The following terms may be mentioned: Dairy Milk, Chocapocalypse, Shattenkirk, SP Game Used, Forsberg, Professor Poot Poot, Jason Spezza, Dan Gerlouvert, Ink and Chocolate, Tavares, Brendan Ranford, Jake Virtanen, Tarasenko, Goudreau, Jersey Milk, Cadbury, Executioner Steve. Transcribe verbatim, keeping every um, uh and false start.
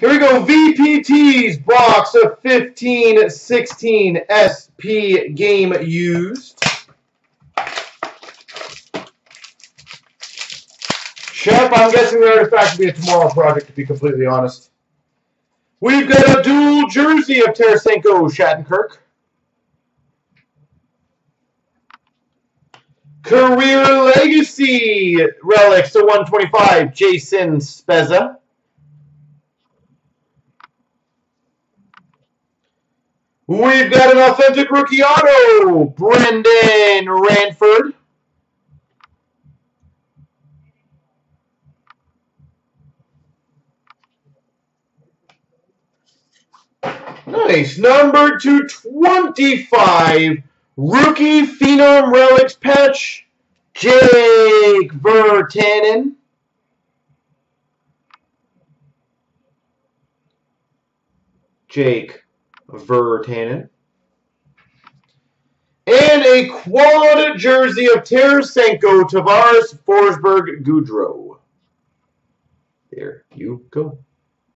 Here we go, V P Ts, box of fifteen sixteen, S P Game Used. Shep, I'm guessing the artifact will be a tomorrow project, to be completely honest. We've got a dual jersey of Tarasenko, Shattenkirk. Career Legacy Relics to one twenty-five, Jason Spezza. We've got an authentic rookie auto, Brendan Ranford. Nice. Number two twenty-five, rookie phenom relics patch, Jake Virtanen. Jake Virtanen. And a quality jersey of Tarasenko, Tavares, Forsberg, Goudreau. There you go.